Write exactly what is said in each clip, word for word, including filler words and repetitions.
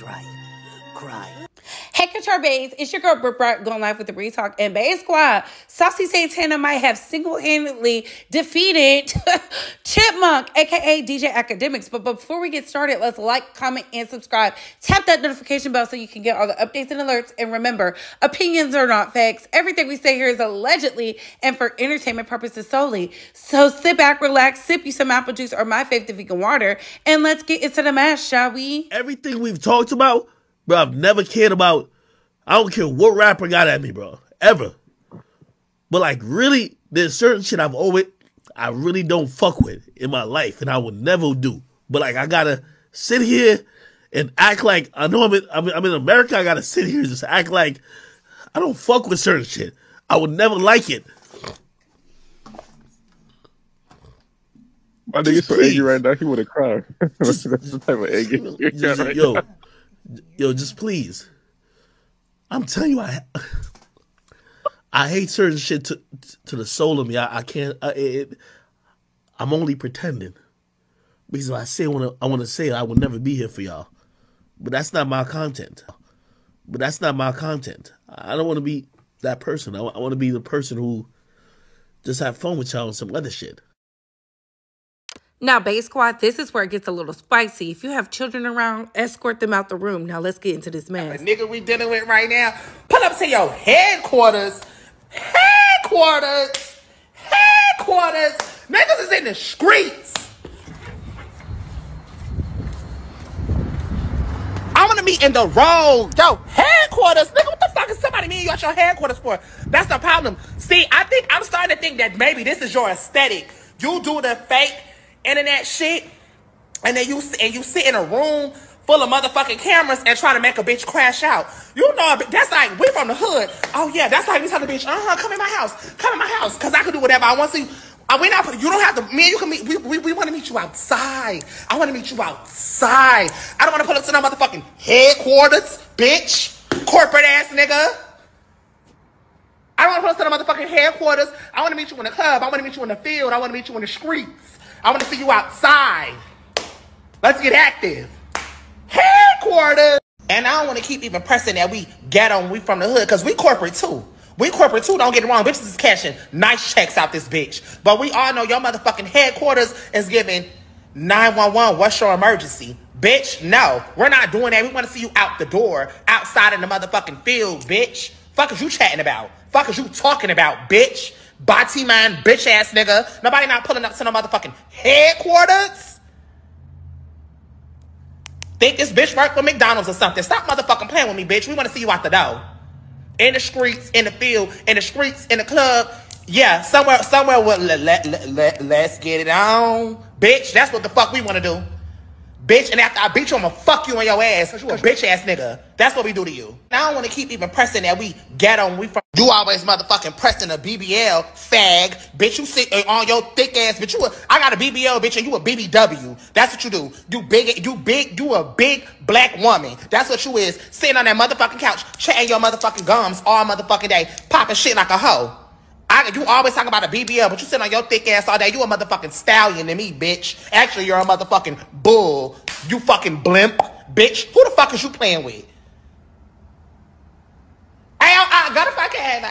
dry, cry. Hey, Couture Bays, it's your girl Brooke Brat going live with the BreeTalk and Bae Squad. Saucy Santana might have single-handedly defeated Chipmunk, aka D J Akademiks. But before we get started, let's like, comment, and subscribe. Tap that notification bell so you can get all the updates and alerts. And remember, opinions are not facts. Everything we say here is allegedly and for entertainment purposes solely. So sit back, relax, sip you some apple juice or my favorite vegan water, and let's get into the mess, shall we? Everything we've talked about, bro, I've never cared about. I don't care what rapper got at me, bro, ever. But like, really, there's certain shit I've always, I really don't fuck with in my life, and I would never do. But like, I gotta sit here and act like I know I'm in, I'm, I'm in America. I gotta sit here and just act like I don't fuck with certain shit. I would never like it. My nigga's so angry right now. He would have cried. That's the type of anger you're just, right yo. Now. Yo, just please. I'm telling you, I I hate certain shit to to the soul of me. I, I can't. I, it, I'm only pretending because if I say what I want to say, I will never be here for y'all. But that's not my content. But that's not my content. I don't want to be that person. I, I want to be the person who just have fun with y'all and some other shit. Now, Bae Squad, this is where it gets a little spicy. If you have children around, escort them out the room. Now, let's get into this mess. The nigga we dealing with right now, pull up to your headquarters. Headquarters. Headquarters. Niggas is in the streets. I want to be in the road. Yo, headquarters. Nigga, what the fuck is somebody mean you at your headquarters for? That's the problem. See, I think I'm starting to think that maybe this is your aesthetic. You do the fake internet shit, and then you and you sit in a room full of motherfucking cameras and try to make a bitch crash out. You know, that's like, we from the hood. Oh yeah, that's like we tell the bitch, uh huh, come in my house, come in my house, cause I can do whatever I want to. I we not you don't have to. Me and you can meet. We we, we want to meet you outside. I want to meet you outside. I don't want to pull up to no motherfucking headquarters, bitch, corporate ass nigga. I don't want to pull up to no motherfucking headquarters. I want to meet you in the club. I want to meet you in the field. I want to meet you in the streets. I want to see you outside. Let's get active. Headquarters. And I don't want to keep even pressing that we get on, we from the hood, because we corporate too. We corporate too, don't get it wrong. Bitches is cashing nice checks out this bitch. But we all know your motherfucking headquarters is giving nine one one, what's your emergency? Bitch, no. We're not doing that. We want to see you out the door, outside in the motherfucking field, bitch. Fuck is you chatting about? Fuck is you talking about, bitch? Body man, bitch ass nigga. Nobody not pulling up to no motherfucking headquarters. Think this bitch work for McDonald's or something. Stop motherfucking playing with me, bitch. We want to see you out the door. In the streets, in the field, in the streets, in the club. Yeah, somewhere, somewhere with let, let, let, let, let's get it on. Bitch, that's what the fuck we want to do. Bitch, and after I beat you, I'm gonna fuck you on your ass. You a bitch ass nigga. That's what we do to you. Now I don't want to keep even pressing that we get on. We from you always motherfucking pressing a B B L fag, bitch. You sit on your thick ass, bitch. You a, I got a B B L, bitch, and you a B B W. That's what you do. You big, you big, you a big black woman. That's what you is, sitting on that motherfucking couch, chatting your motherfucking gums all motherfucking day, popping shit like a hoe. I, you always talk about a B B L, but you sit on your thick ass all day. You a motherfucking stallion to me, bitch. Actually, you're a motherfucking bull. You fucking blimp, bitch. Who the fuck is you playing with? I, I got a fucking head.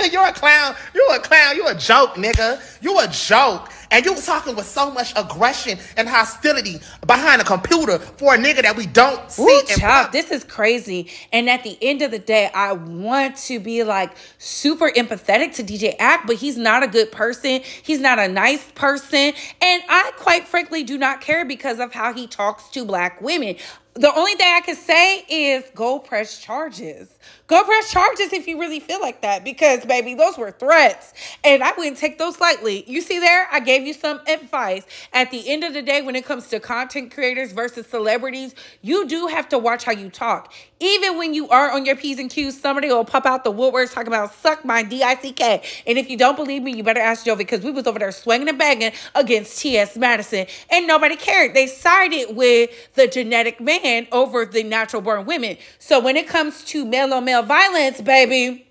Like, you're a clown. You're a clown. You're a joke, nigga. You're a joke. And you talking with so much aggression and hostility behind a computer for a nigga that we don't see. Ooh, child, this is crazy. And at the end of the day, I want to be like super empathetic to D J Ak, but he's not a good person. He's not a nice person. And I quite frankly do not care because of how he talks to black women. The only thing I can say is go press charges. Go press charges if you really feel like that, because, baby, those were threats. And I wouldn't take those lightly. You see there, I gave you some advice. At the end of the day, when it comes to content creators versus celebrities, you do have to watch how you talk. Even when you are on your P's and Q's, somebody will pop out the woodworks talking about suck my D I C K. And if you don't believe me, you better ask Joe, because we was over there swinging and banging against T S Madison. And nobody cared. They sided with the genetic man over the natural born women. So when it comes to male on male violence, baby,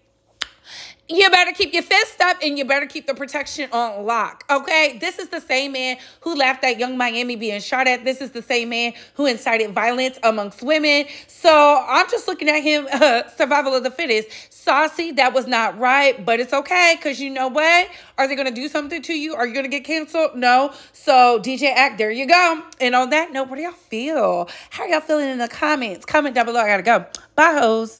You better keep your fist up and you better keep the protection on lock, okay? This is the same man who laughed at Yung Miami being shot at. This is the same man who incited violence amongst women. So I'm just looking at him, uh, survival of the fittest. Saucy, that was not right, but it's okay, because you know what? Are they going to do something to you? Are you going to get canceled? No. So D J Act, there you go. And on that note, what do y'all feel? How are y'all feeling in the comments? Comment down below. I got to go. Bye, hoes.